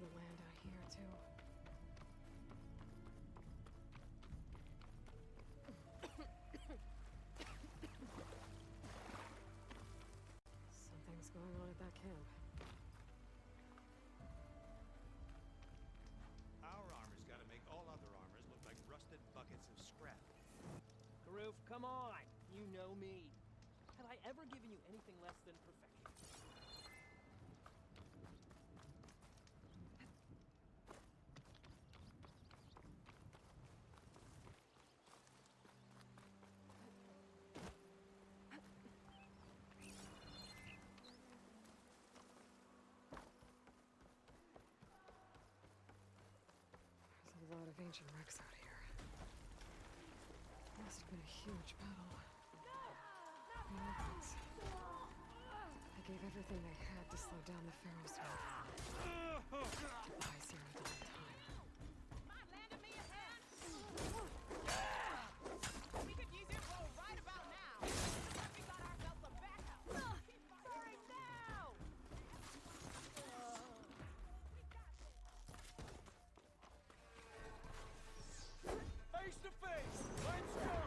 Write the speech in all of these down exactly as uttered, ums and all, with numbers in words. the land out here, too. Something's going on at that camp. Our armor's gotta make all other armors look like rusted buckets of scrap. Karoof, come on! You know me. Have I ever given you anything less than perfection? A lot of ancient wrecks out here. Must have been a huge battle. They gave everything they had to slow down the Pharaoh's wrath. By Zero Dawn time. Mind landing me a hand? We could use your bow right about now. We got ourselves a backup. Sorry now. Uh. Face to face! Let's go!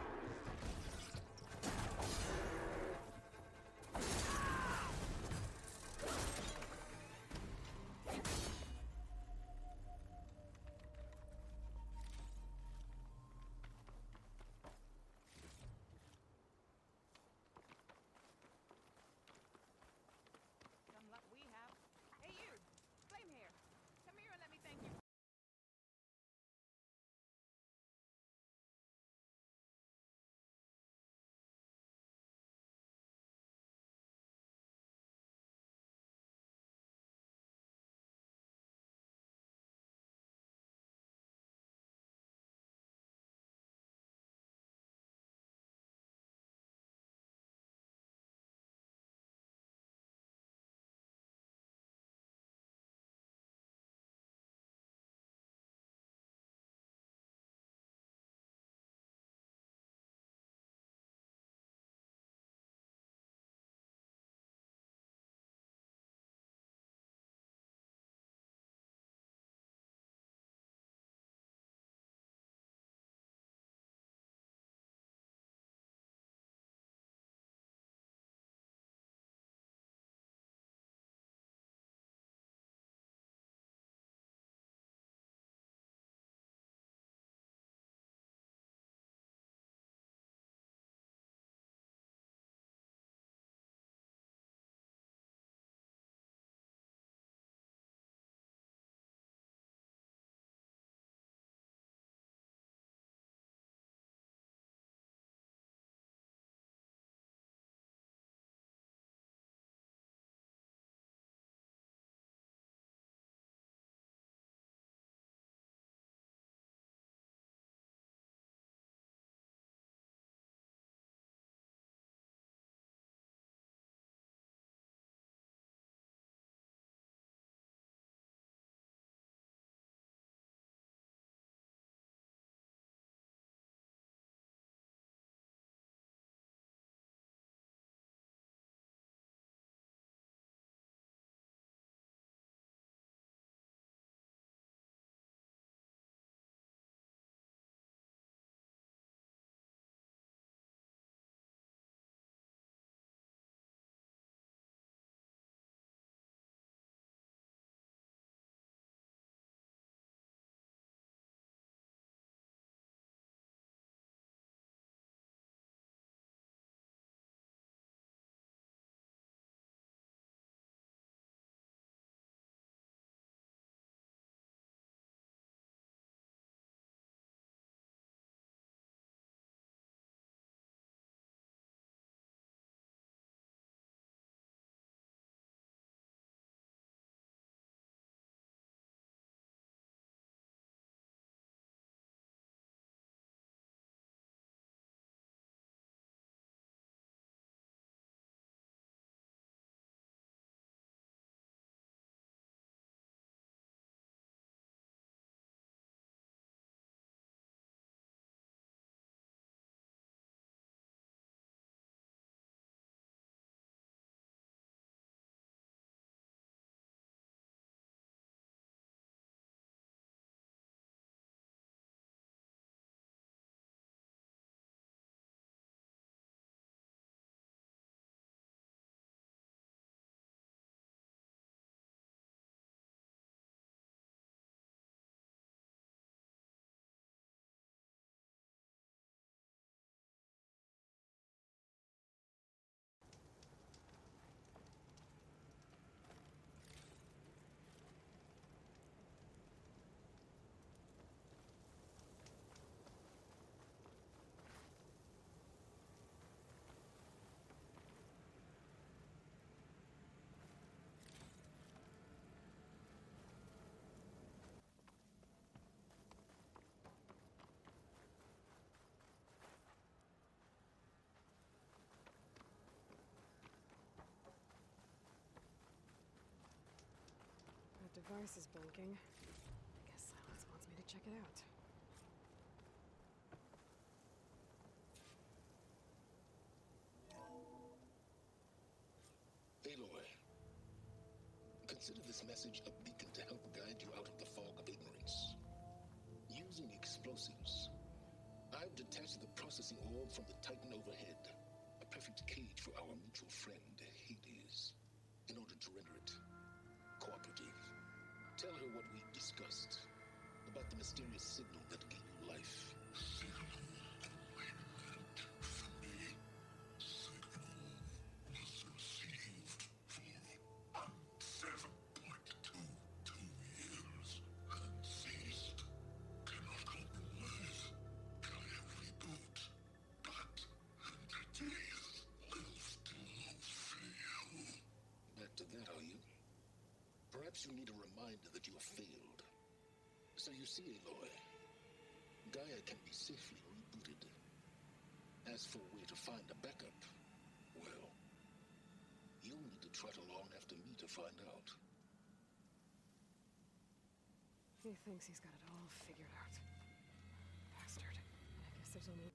device is blinking. I guess Silas wants me to check it out. Aloy, consider this message a beacon to help guide you out of the fog of ignorance. Using explosives, I've detached the processing orb from the Titan overhead, a perfect cage for our mutual friend, Hades, in order to render it cooperative. Tell her what we discussed about the mysterious signal that gave you life. Perhaps you need a reminder that you have failed. So you see, Aloy, Gaia can be safely rebooted. As for where to find a backup, well, you'll need to trot along after me to find out. He thinks he's got it all figured out. Bastard. I guess there's only...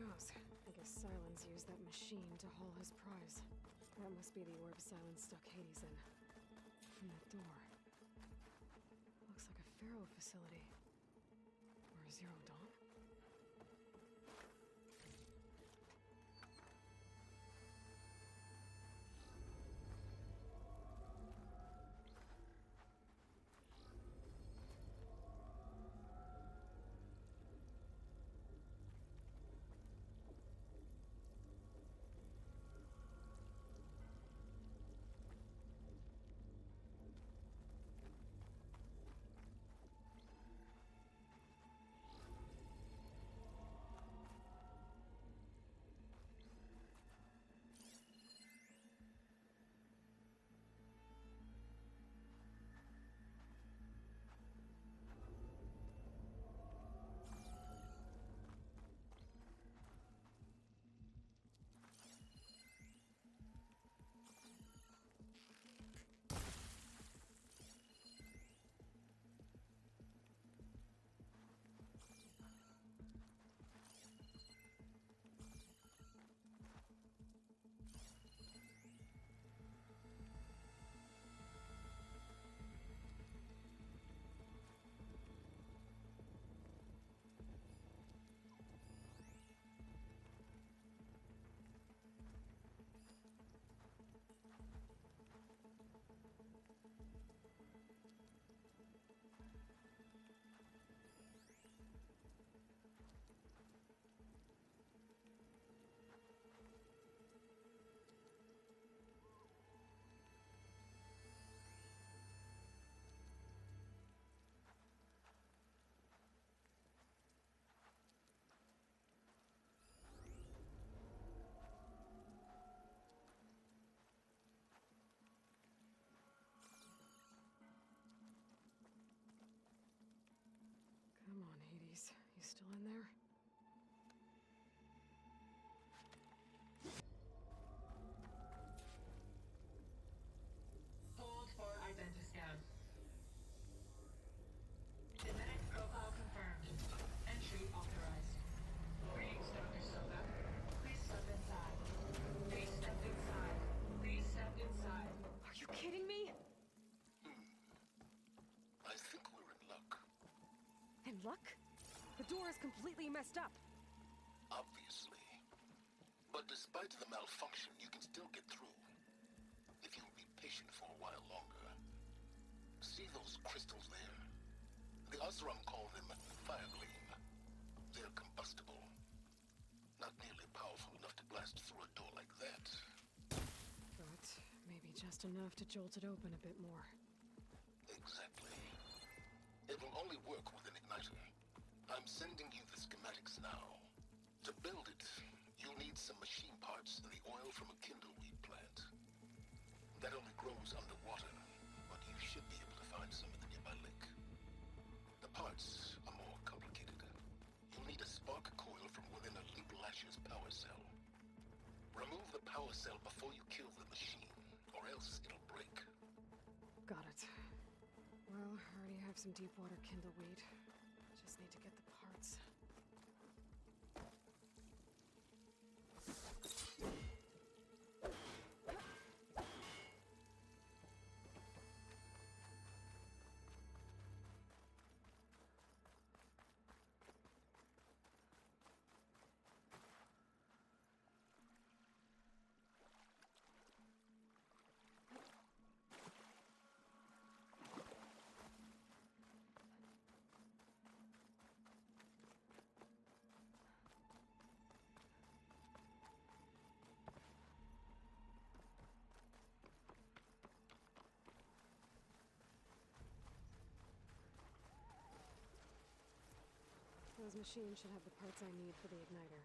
goes. I guess Silence used that machine to haul his prize. That must be the orb Silence stuck Hades in. From that door. Looks like a pharaoh facility. Or a Zero Dawn? Come on, Hades. You still in there? Hold for identiscan. Genetic profile confirmed. Entry authorized. Greetings, Doctor Sobek. Please step inside. Please step inside. Please step inside. Are you kidding me? I think we're in luck. And luck? The door is completely messed up. Obviously. But despite the malfunction, you can still get through. If you'll be patient for a while longer. See those crystals there? The Osram call them Firegleam. They're combustible. Not nearly powerful enough to blast through a door like that. But maybe Only just enough to jolt it open a bit more. Exactly. It will only work with an igniter. I'm sending you the schematics now. To build it, you'll need some machine parts and the oil from a kindleweed plant. That only grows underwater, but you should be able to find some in the nearby lake. The parts are more complicated. You'll need a spark coil from within a Leap Lasher's power cell. Remove the power cell before you kill the machine, or else it'll break. Got it. Well, I already have some deep water kindleweed. Just need to get the parts. Those machines should have the parts I need for the igniter.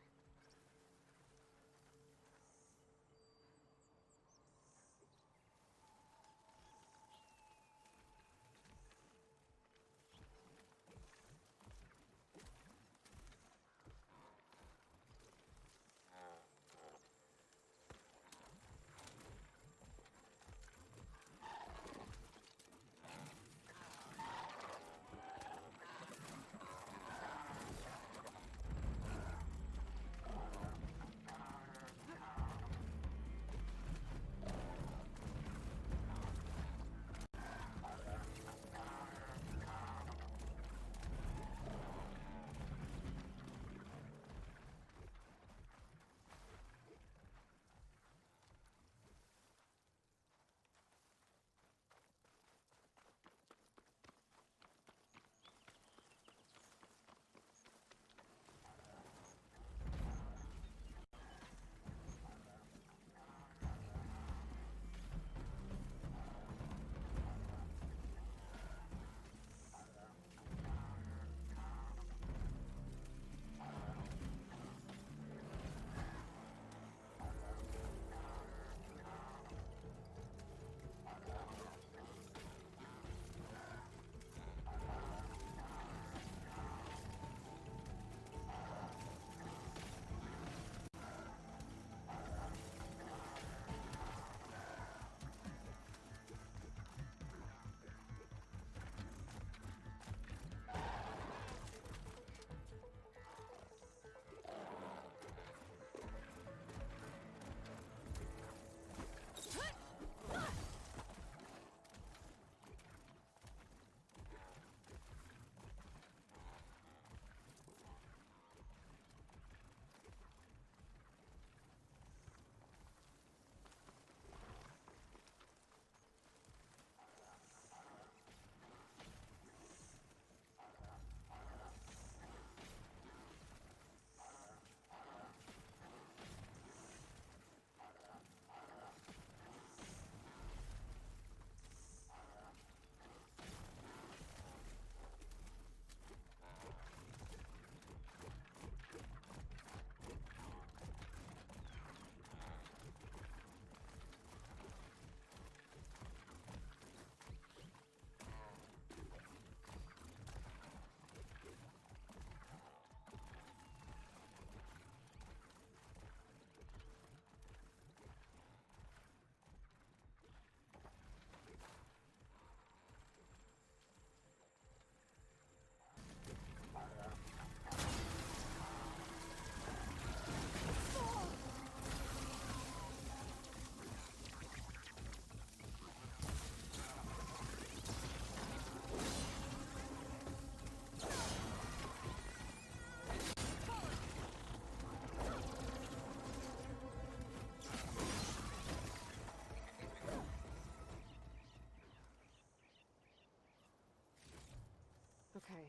Okay,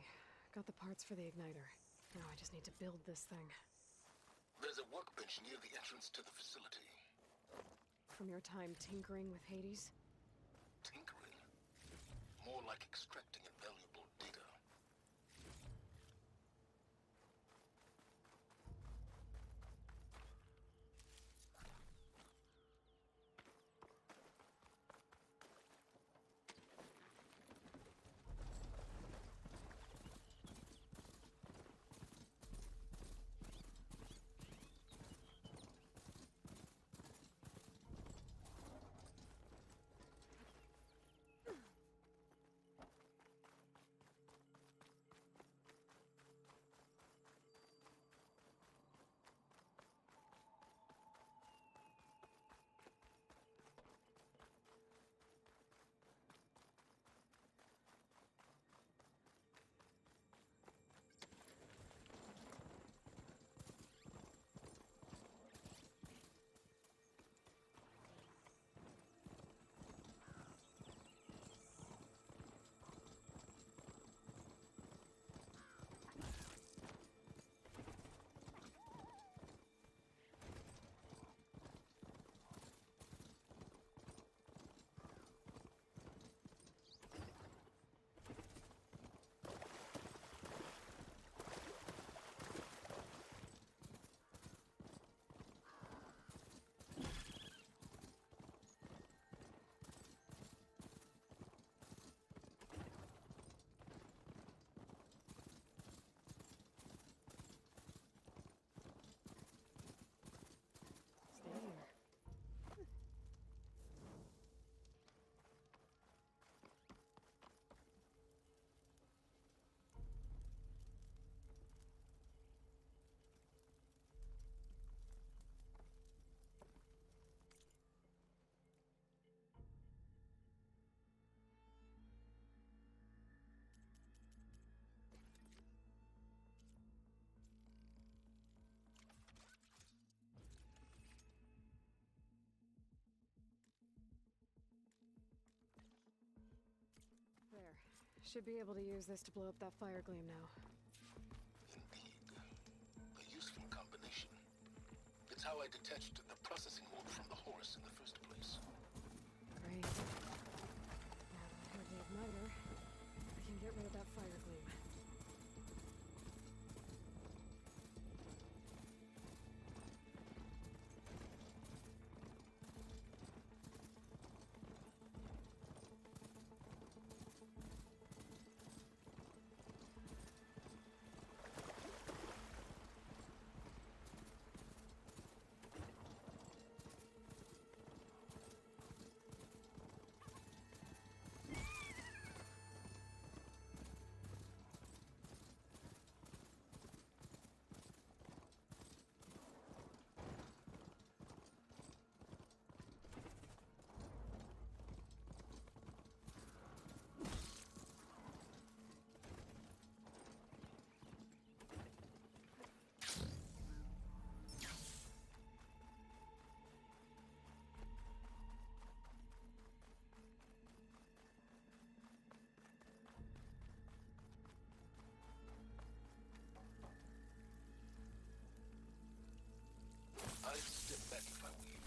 got the parts for the igniter. Now I just need to build this thing. There's a workbench near the entrance to the facility. from your time tinkering with Hades? Tinkering? More like extracting a valuable data. There. Should be able to use this to blow up that Firegleam now. Indeed. A useful combination. It's how I detached the processing orb from the Horus in the first place. Great. Now that I have the igniter, I can get rid of that Firegleam. I'd step back if I were you.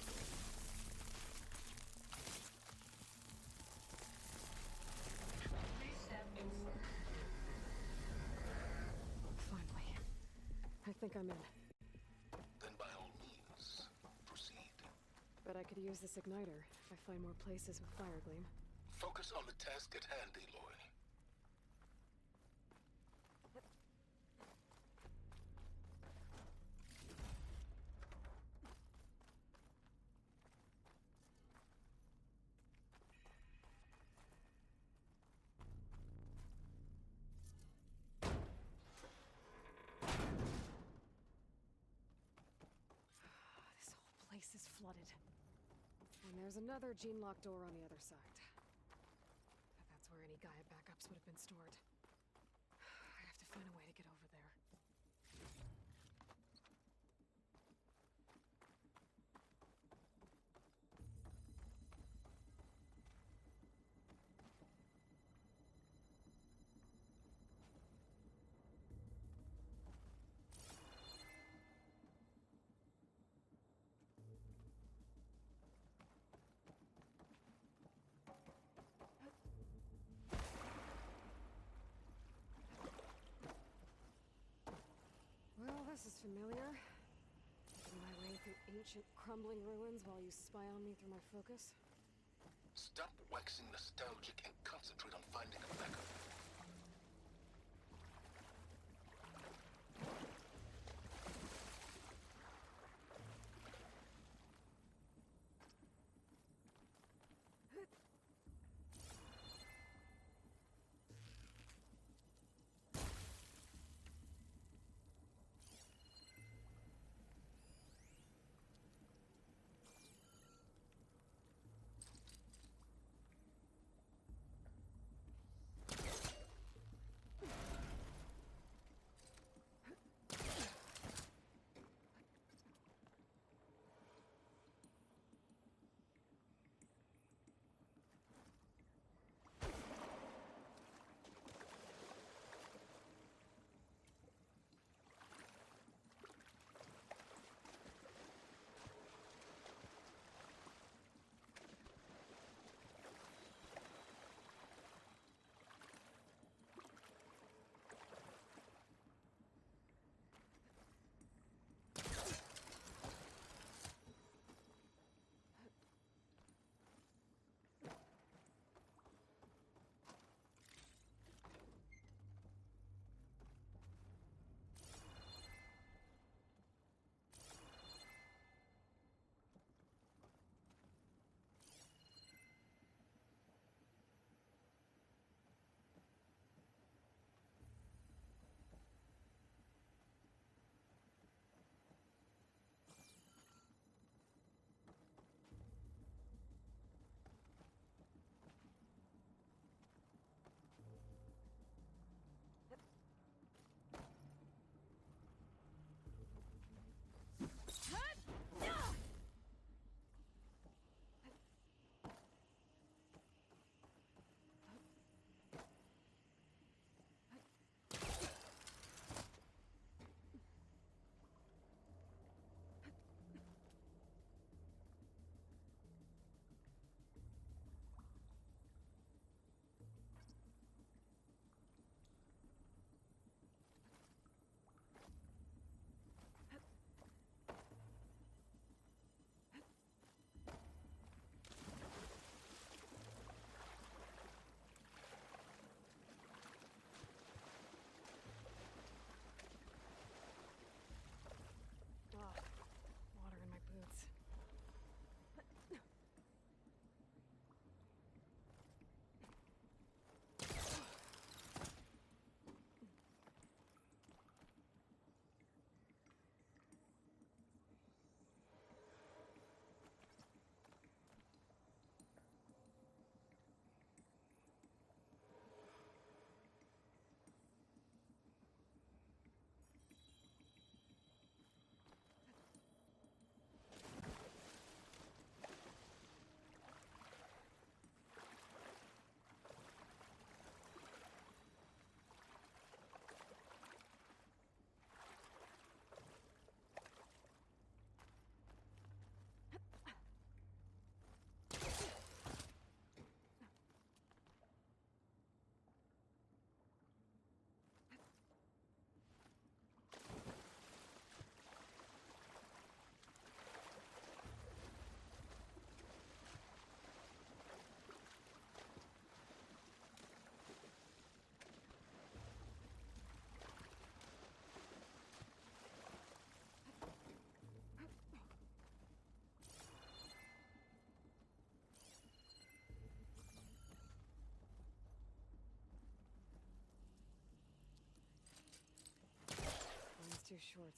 Finally. I think I'm in. Then by all means, proceed. But I could use this igniter if I find more places with Firegleam. Focus on the task at hand, Aloy. Place is flooded. And there's another gene-locked door on the other side. But that's where any Gaia backups would have been stored. I have to find a way to get over there. sounds familiar. Making my way through ancient crumbling ruins while you spy on me through my focus. Stop waxing nostalgic and concentrate on finding a backup. Too short.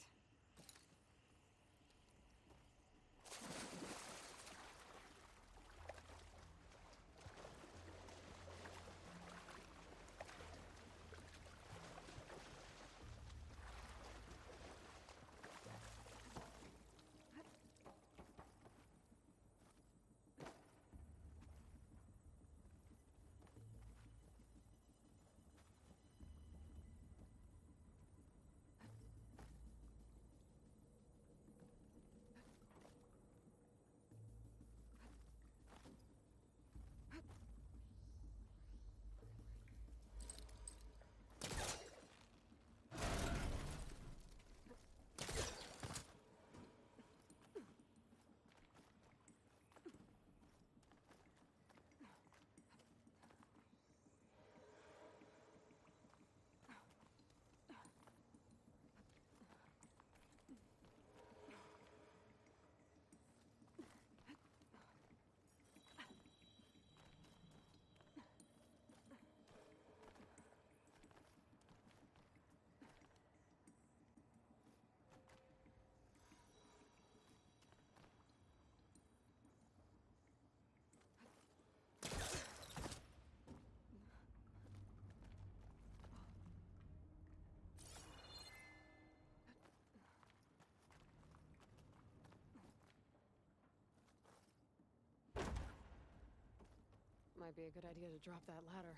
Might be a good idea to drop that ladder.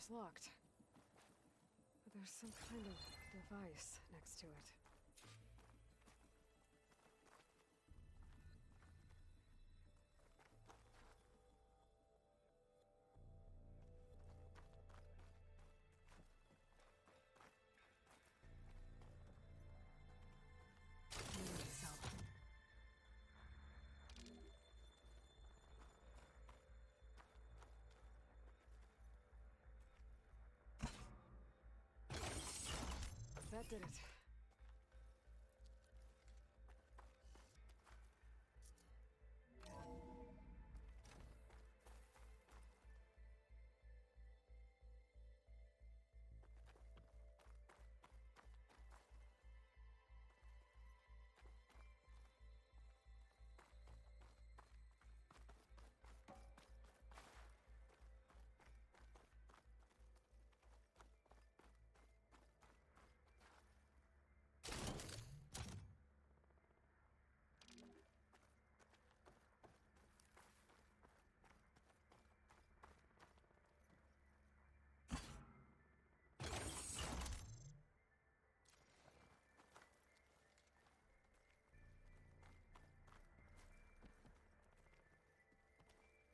It's locked, but there's some kind of device next to it. That did it.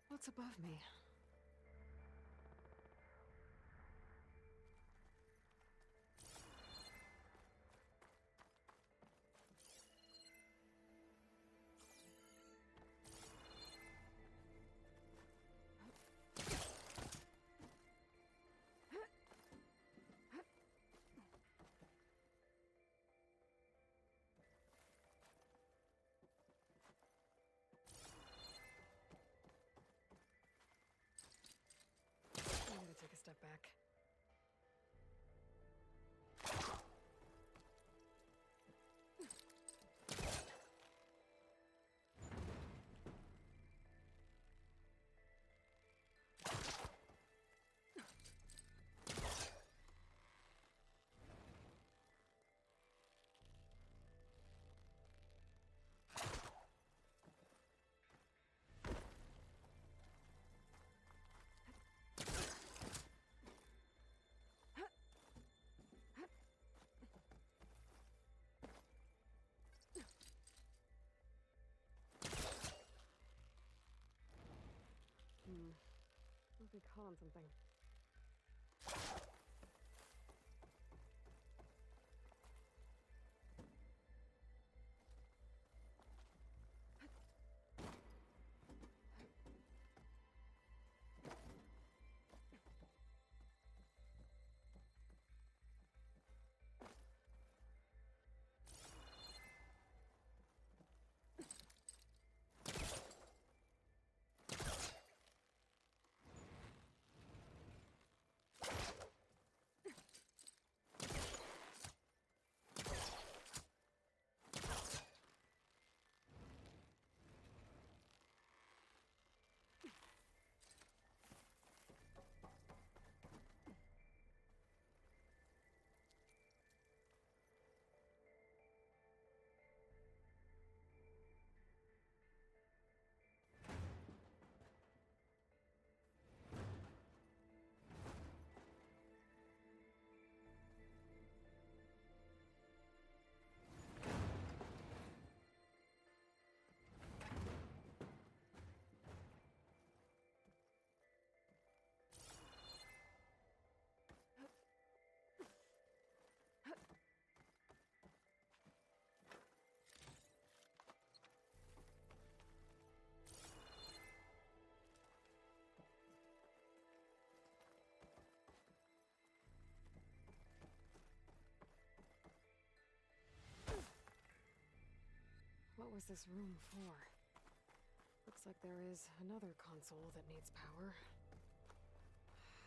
What's above me? Take a step back. Hmm. Must be calling something. was this room for? Looks like there is another console that needs power.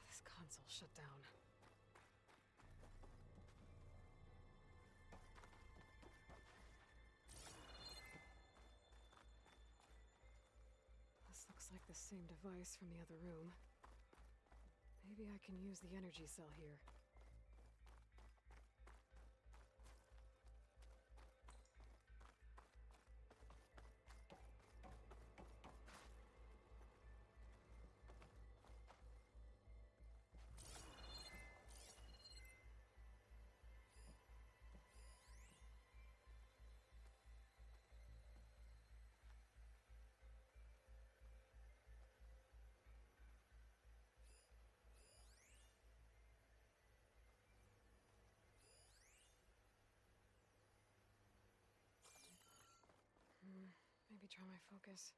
This console shut down. This looks like the same device from the other room. Maybe I can use the energy cell here. Maybe try my focus.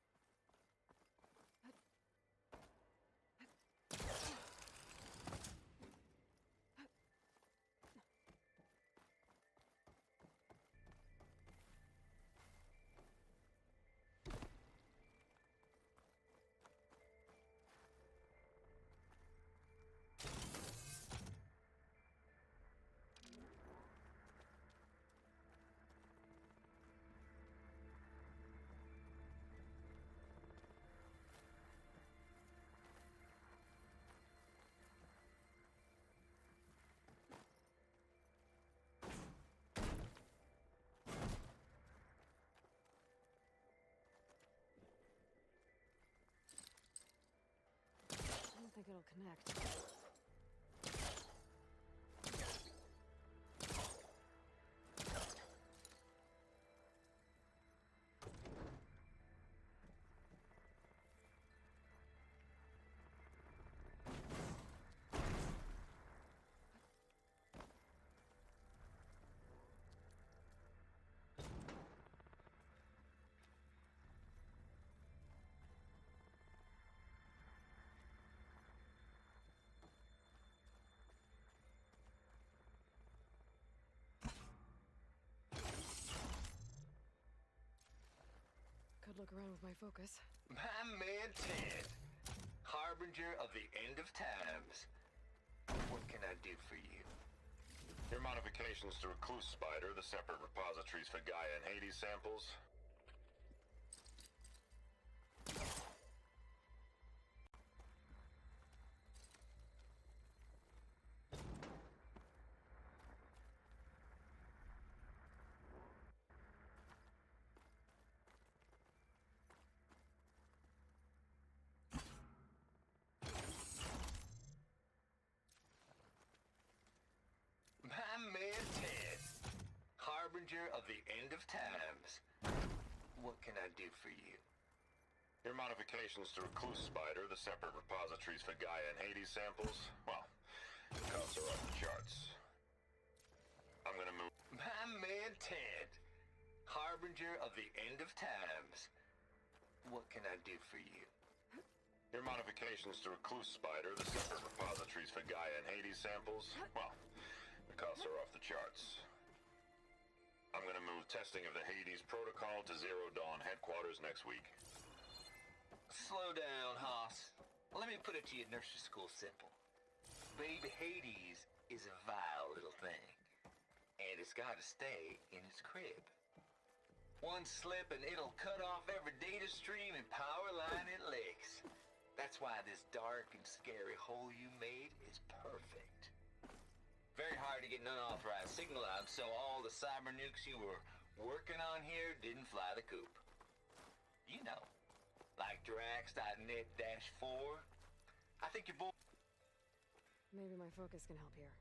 I don't think it'll connect. Could look around with my focus. My man Ted, harbinger of the end of times. What can I do for you? Your modifications to Recluse Spider, the separate repositories for Gaia and Hades samples. My man Ted, harbinger of the end of times. What can I do for you? Your modifications to Recluse Spider, the separate repositories for Gaia and Hades samples. Well, the costs are off the charts. I'm gonna move. My man Ted, harbinger of the end of times. What can I do for you? Your modifications to Recluse Spider, the separate repositories for Gaia and Hades samples. Well. The costs are off the charts. I'm gonna move testing of the Hades Protocol to Zero Dawn headquarters next week. Slow down, Haas. Let me put it to you nursery school simple. Baby Hades is a vile little thing. And it's gotta stay in its crib. One slip and it'll cut off every data stream and power line it licks. That's why this dark and scary hole you made is perfect. Very hard to get an unauthorized signal out, so all the cyber nukes you were working on here didn't fly the coop. You know, like Drax dot net dash four. I think your boy. Maybe my focus can help here.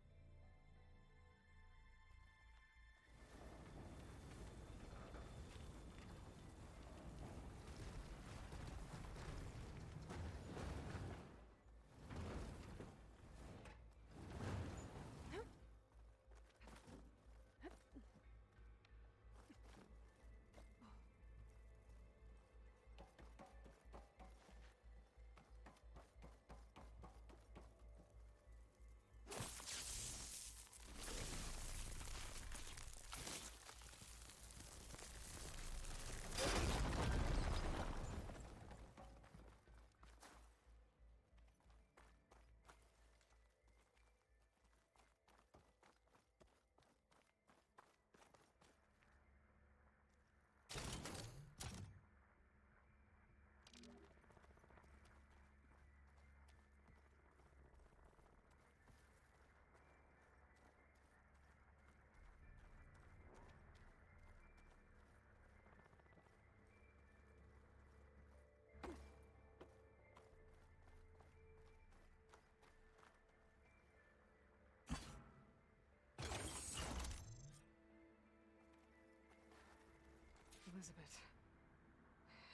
Elizabeth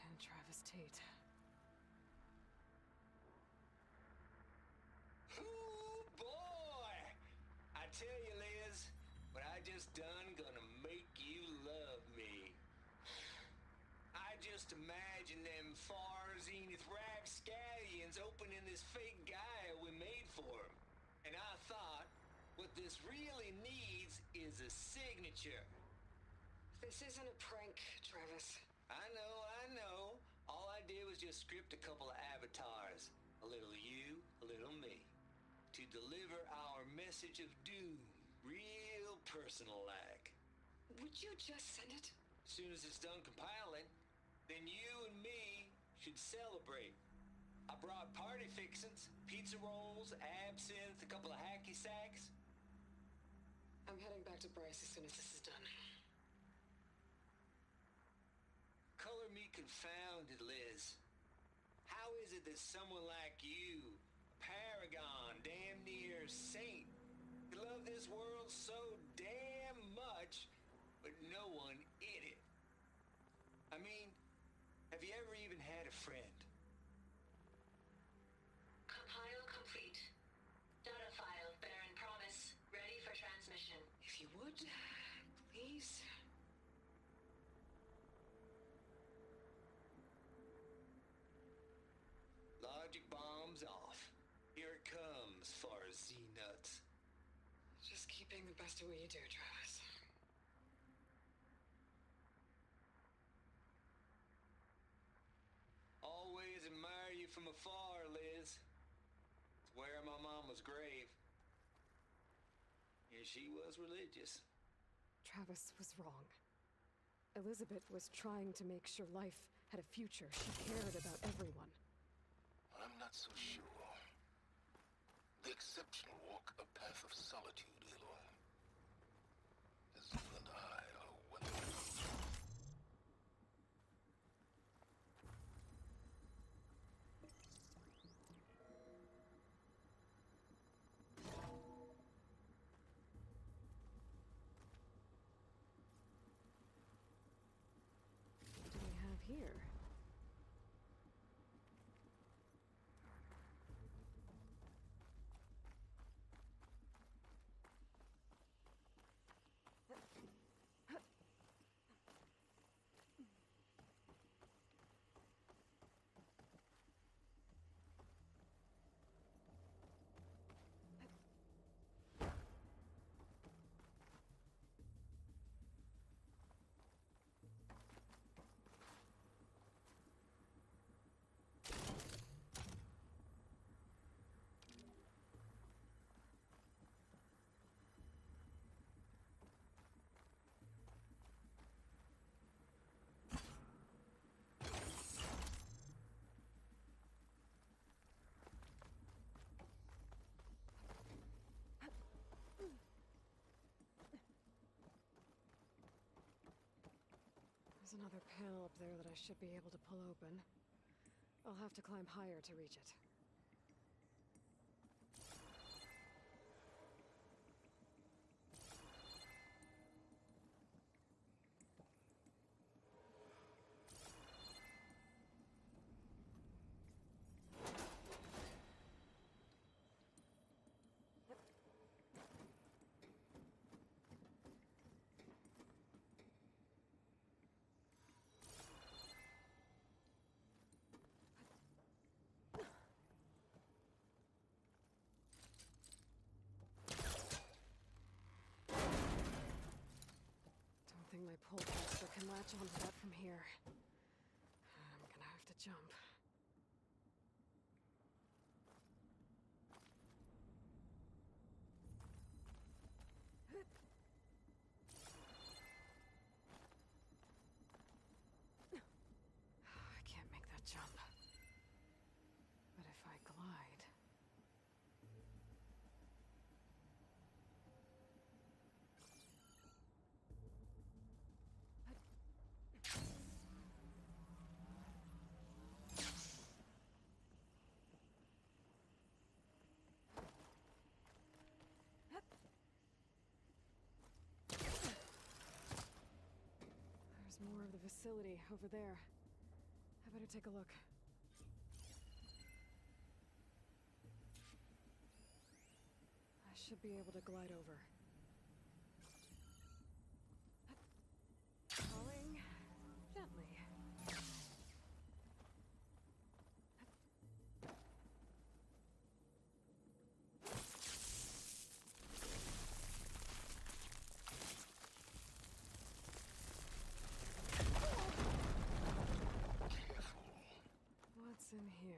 and Travis Tate. Ooh, boy! I tell you, Liz, what I just done gonna make you love me. I just imagine them Far-Zenith rapscallions opening this fake Gaia we made for them. And I thought, what this really needs is a signature. This isn't a prank, Travis. I know, I know. All I did was just script a couple of avatars. A little you, a little me. To deliver our message of doom, real personal-like. Would you just send it? As soon as it's done compiling, then you and me should celebrate. I brought party fixings, pizza rolls, absinthe, a couple of hacky sacks. I'm heading back to Bryce as soon as this is done. Color me confounded, Liz. How is it that someone like you, paragon, damn near saint, could love this world so damn much, but no one in it? I mean, have you ever even had a friend? Compile complete. Data file, Baron Promise, ready for transmission. If you would, please. Logic bombs off. Here it comes, Far-Zenith. Just keep being the best of what you do, Travis. Always admire you from afar, Liz. It's where my mama's grave. And she was religious. Travis was wrong. Elizabeth was trying to make sure life had a future. She cared about everyone. I'm not so sure. The exceptional walk a path of solitude, Aloy. As you and I are well. Here. There's another panel up there that I should be able to pull open. I'll have to climb higher to reach it. My pole caster can latch onto that from here. I'm gonna have to jump. I can't make that jump. But if I glide... more of the vicinity. facility over there. I better take a look. I should be able to glide over. Calling gently. What's in here?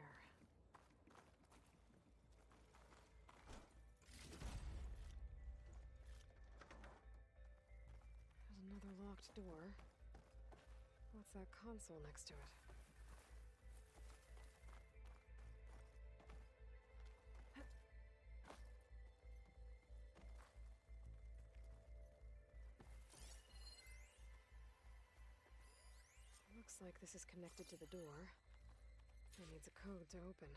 There's another locked door. What's that console next to it? Looks like this is connected to the door. It needs a code to open.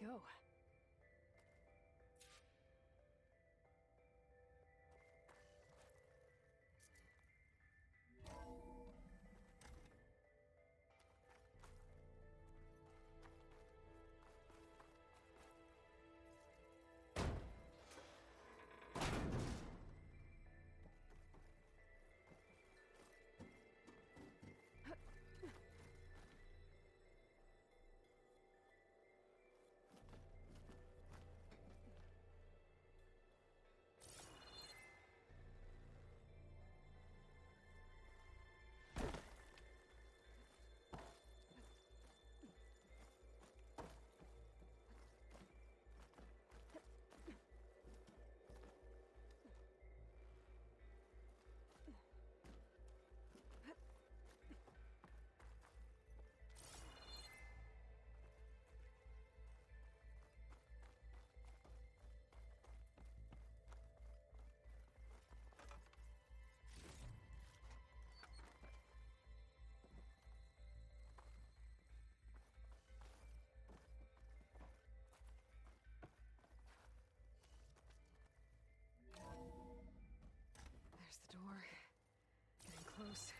Go. There's the door. Getting close.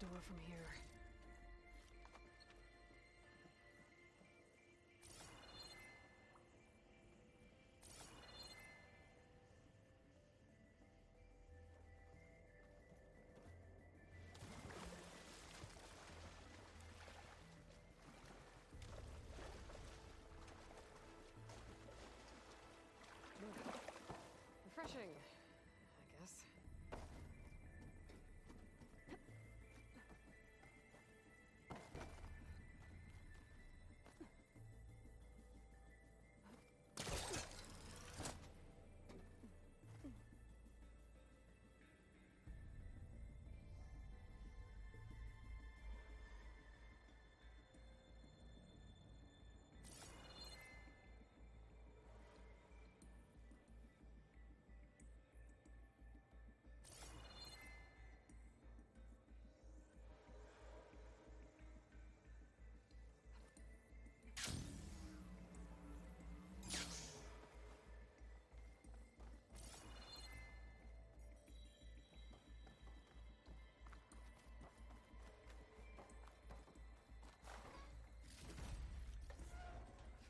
door from here. Refreshing, I guess.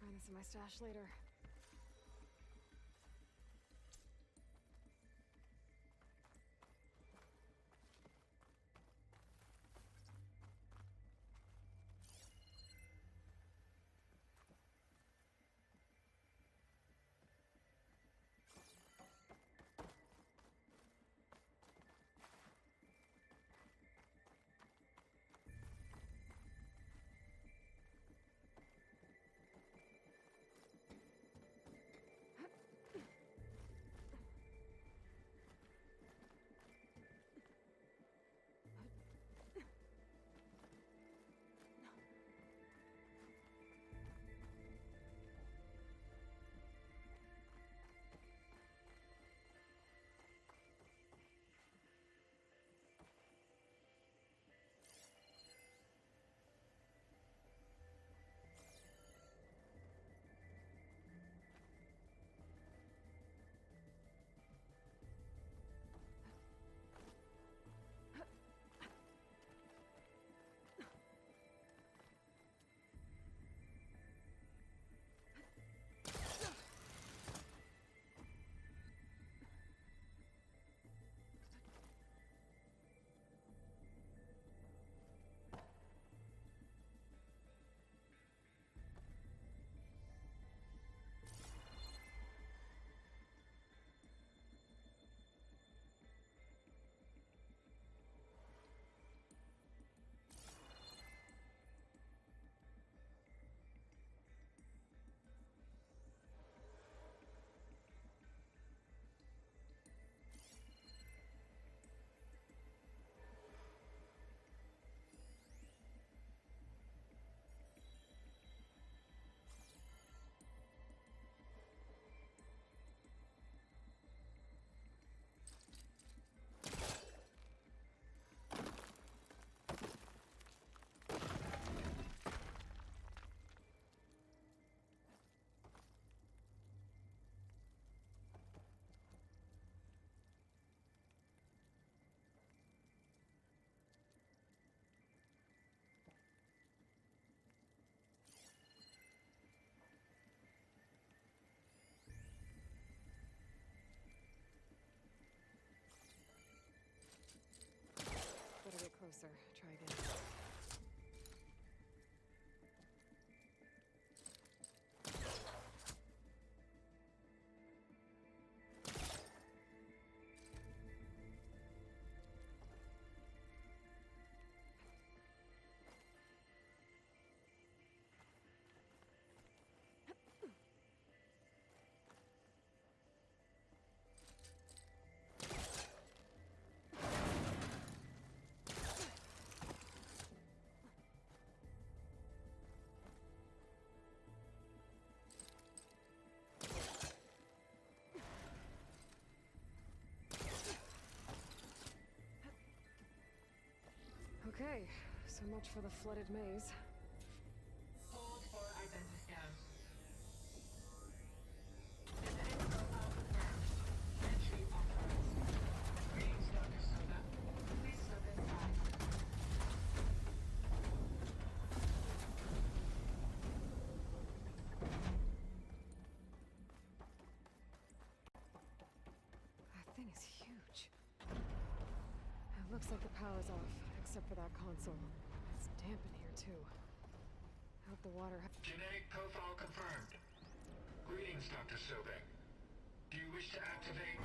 Find this in my stash later. Better get closer. Try again. Okay, so much for the flooded maze. Hold for identity scan. Visiting profile confirmed. Entry authorized. Greetings, Doctor Sobek. Please step inside. Looks like the power's off, except for that console. It's damp in here, too. I hope the water... Genetic profile confirmed. Greetings, Doctor Sobek. Do you wish to activate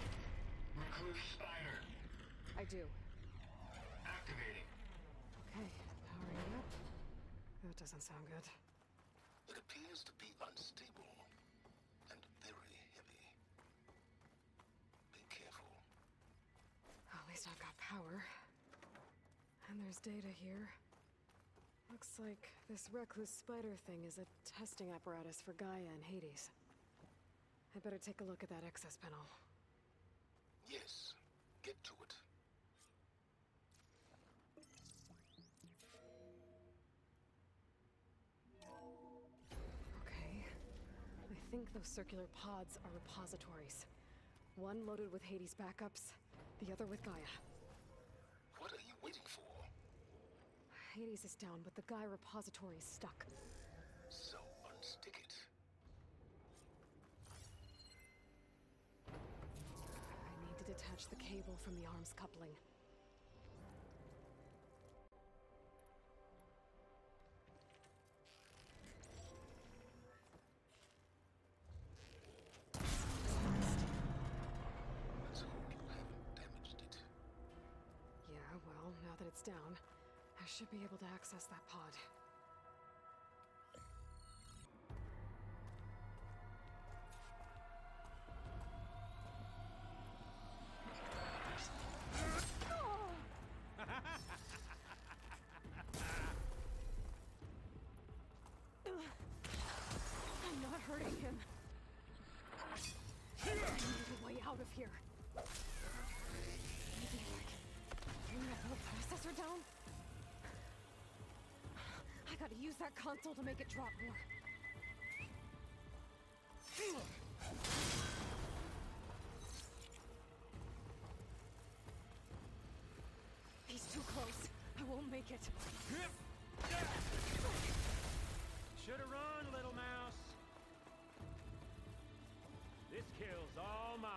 Recluse Spider? I do. Activating. Okay, powering up. That doesn't sound good. It appears to be unstable and very heavy. Be careful. Well, at least I've got power. And there's data here. Looks like this Recluse Spider thing is a testing apparatus for Gaia and Hades. I'd better take a look at that access panel. Yes, get to it. Okay. I think those circular pods are repositories. One loaded with Hades backups, the other with Gaia. What are you waiting for? Hades is down, but the Gaia repository is stuck. So unstick it. I need to detach the cable from the arms coupling. Down. I should be able to access that pod. I'm not hurting him. I need a way out of here. Processor down? I gotta use that console to make it drop more. He's too close. I won't make it. Shoulda run, little mouse. This kill's all mine.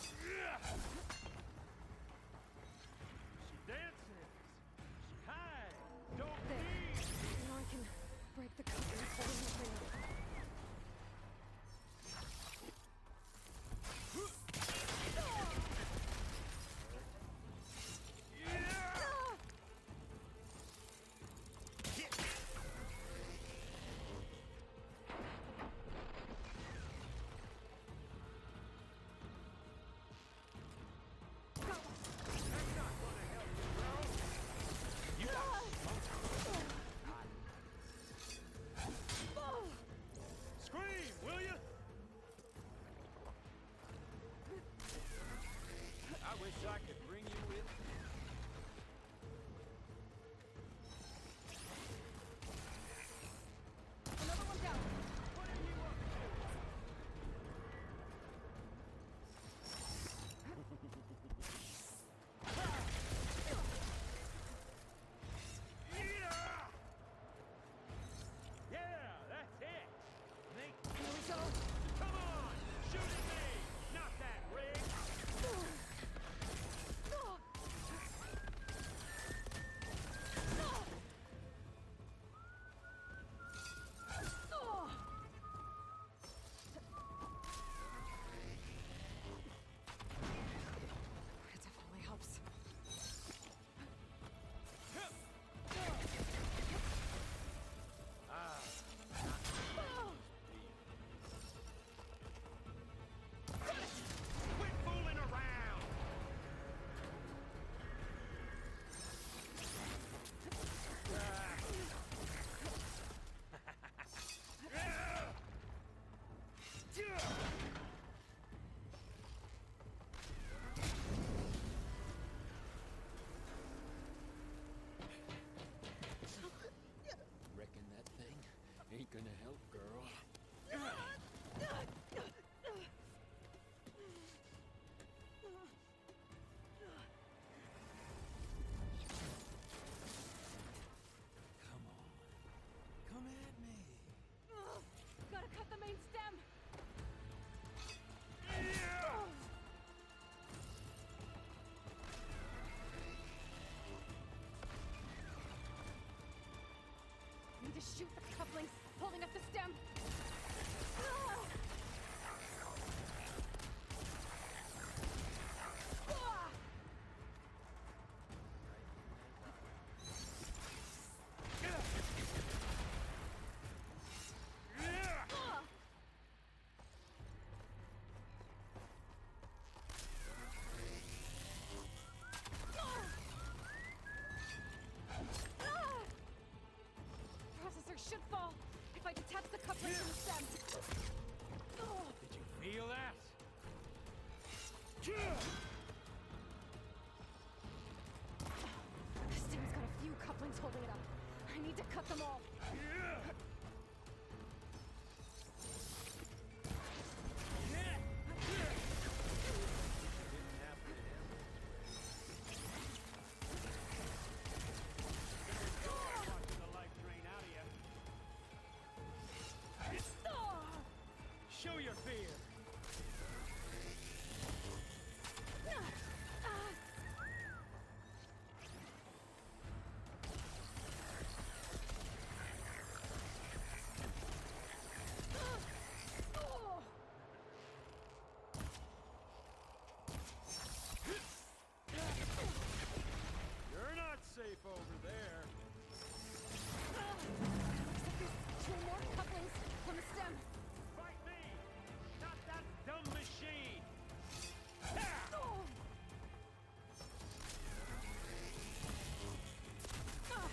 She dances. She hides. Don't be. Now I can break the cover holding the Come on! Shoot at me! Not that, Rick! should fall if I detach the coupling from the stem. Oh. Did you feel that? The stem's got a few couplings holding it up. I need to cut them all. Yeah. Show your fear! You're not safe over there. Looks like there's two more couplings from the stem. Fight me! Not that dumb machine! Oh. I gotta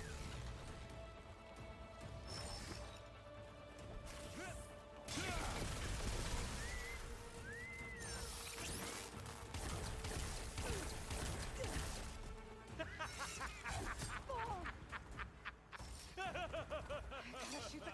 shoot the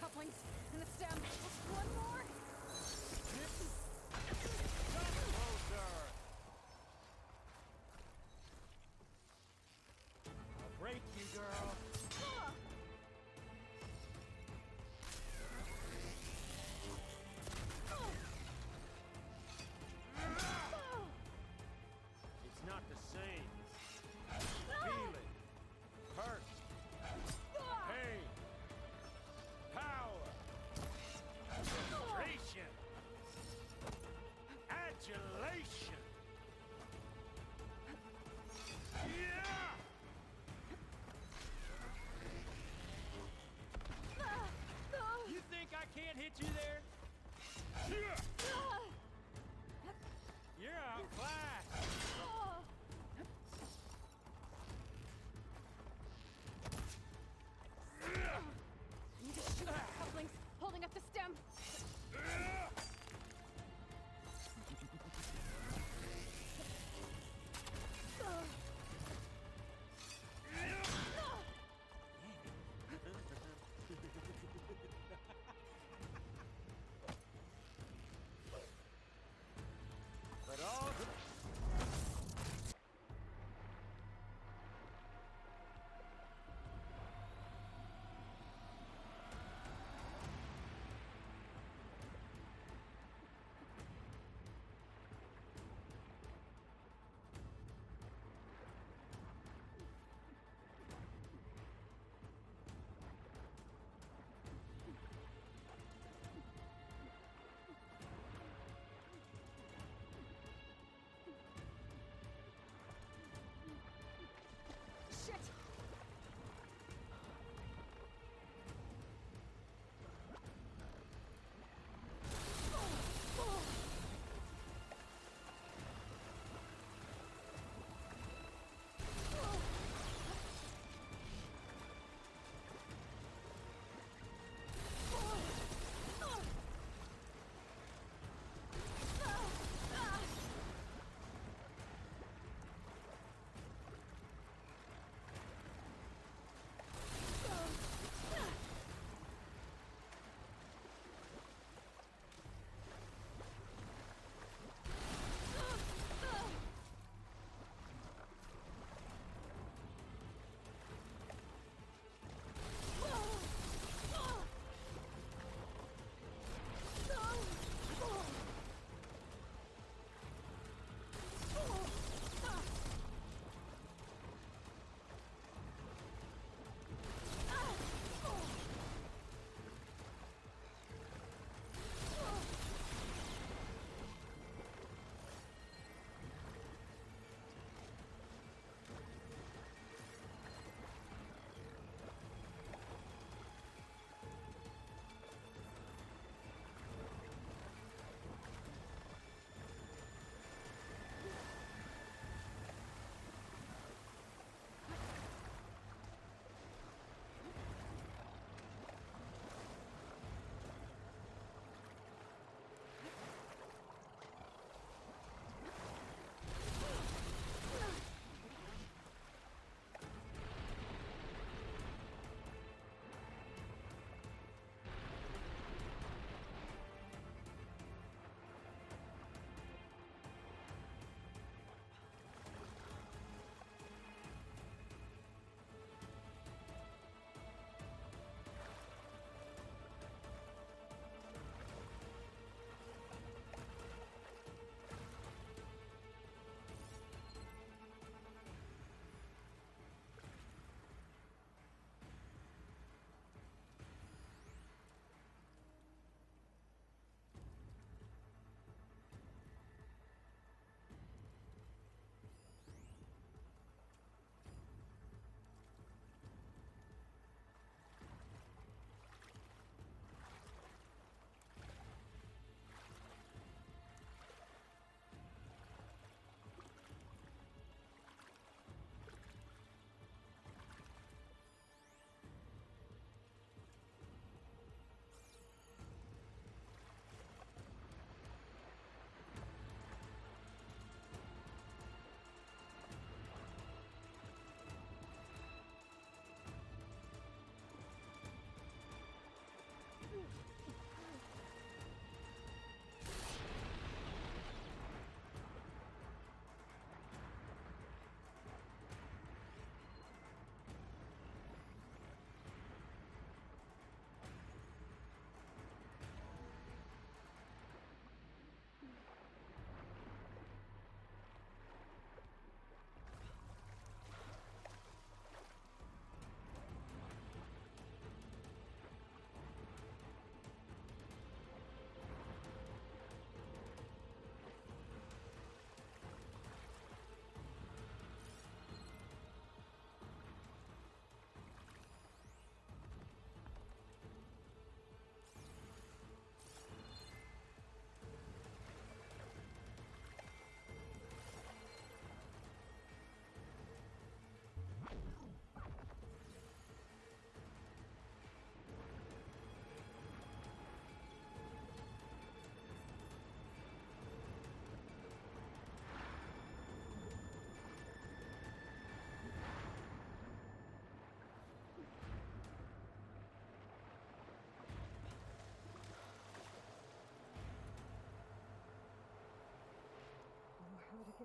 couplings yeah. and the stem.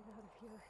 get out of here.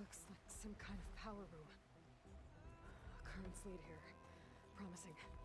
Looks like some kind of power room. Currents lead here. Promising.